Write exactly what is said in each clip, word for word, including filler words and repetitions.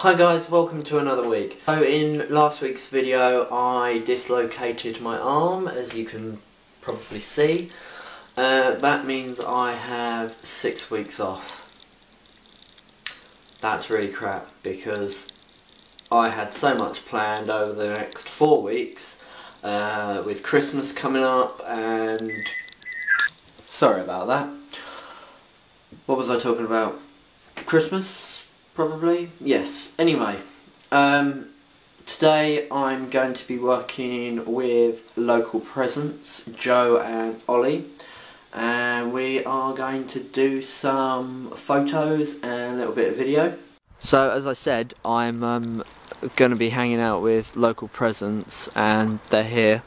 Hi guys, welcome to another week. So in last week's video I dislocated my arm, as you can probably see. Uh, that means I have six weeks off. That's really crap because I had so much planned over the next four weeks uh, with Christmas coming up and... Sorry about that. What was I talking about? Christmas? Probably, yes. Anyway, um, today I'm going to be working with Local Presence, Joe and Ollie, and we are going to do some photos and a little bit of video. So as I said, I'm um, going to be hanging out with Local Presence and they're here.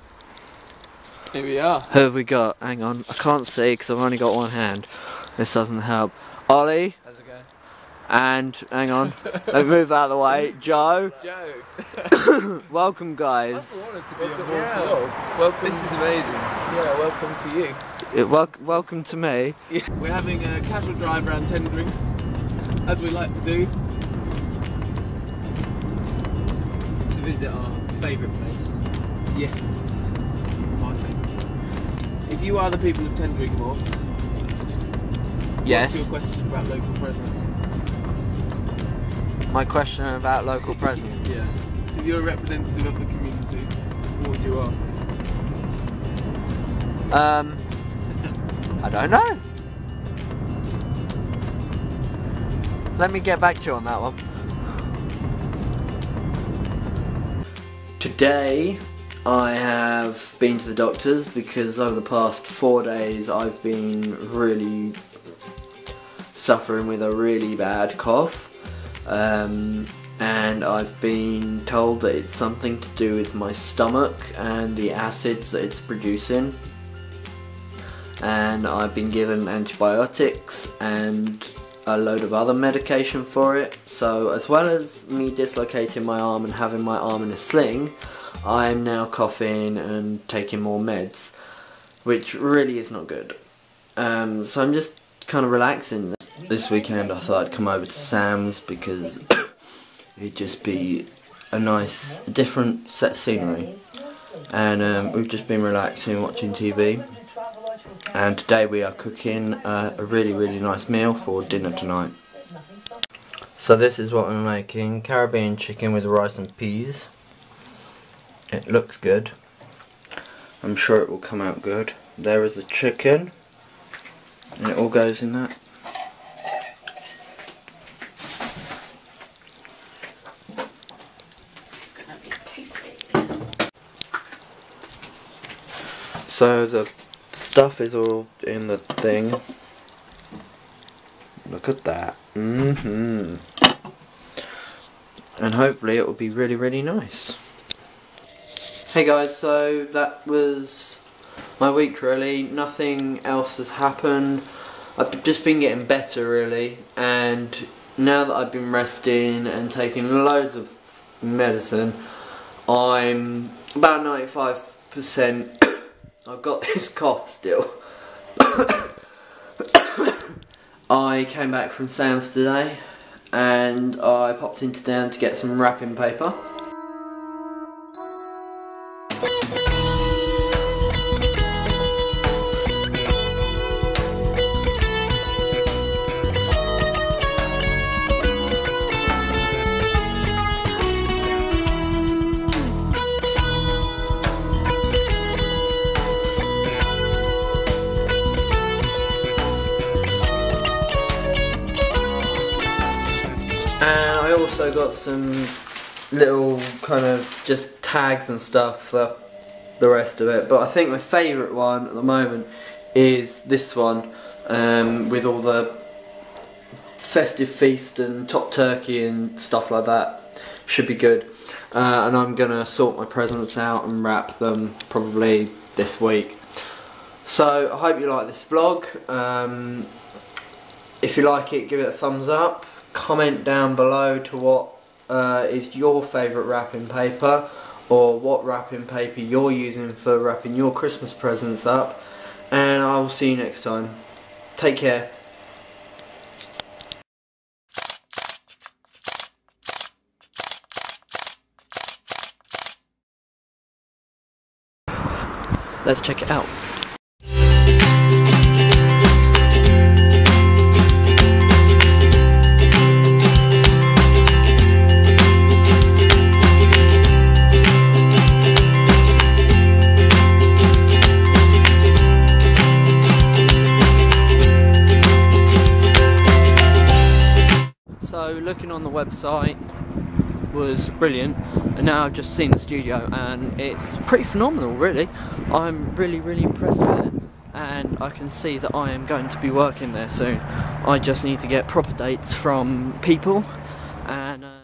Here we are. Who have we got? Hang on, I can't see because I've only got one hand. This doesn't help. Ollie. How's it going? And, hang on, let's move out of the way, Joe. Joe. Welcome guys. I wanted to be welcome, yeah. Vlog. Welcome. This is amazing. Yeah, welcome to you. It, wel welcome to me. Yeah. We're having a casual drive around Tendring, as we like to do, to visit our favourite place. Yeah, my favourite place. If you are the people of Tendring more, yes. What's your question about Local Presence? My question about Local Presence. Yeah. If you're a representative of the community, what would you ask us? Um, I don't know. Let me get back to you on that one. Today, I have been to the doctor's because over the past four days I've been really suffering with a really bad cough. Um, and I've been told that it's something to do with my stomach and the acids that it's producing, and I've been given antibiotics and a load of other medication for it. So as well as me dislocating my arm and having my arm in a sling, I'm now coughing and taking more meds, which really is not good. Um, so I'm just kind of relaxing. This weekend I thought I'd come over to Sam's because it'd just be a nice different set of scenery, and um, we've just been relaxing, watching T V, and today we are cooking uh, a really really nice meal for dinner tonight. So this is what I'm making: Caribbean chicken with rice and peas. It looks good. I'm sure it will come out good. There is the chicken and it all goes in that. So the stuff is all in the thing. Look at that. Mm-hmm. And hopefully it will be really, really nice. Hey guys, so that was my week really. Nothing else has happened. I've just been getting better really. And now that I've been resting and taking loads of medicine, I'm about ninety-five percent. I've got this cough still. I came back from Sam's today and I popped into town to get some wrapping paper. And I also got some little kind of just tags and stuff for the rest of it, but I think my favourite one at the moment is this one um, with all the festive feast and top turkey and stuff like that. Should be good. Uh, and I'm going to sort my presents out and wrap them probably this week. So I hope you like this vlog. Um, if you like it, give it a thumbs up. Comment down below to what uh, is your favourite wrapping paper, or what wrapping paper you're using for wrapping your Christmas presents up, and I will see you next time. Take care. Let's check it out. So looking on the website was brilliant, and now I've just seen the studio and it's pretty phenomenal really. I'm really really impressed with it, and I can see that I am going to be working there soon. I just need to get proper dates from people and uh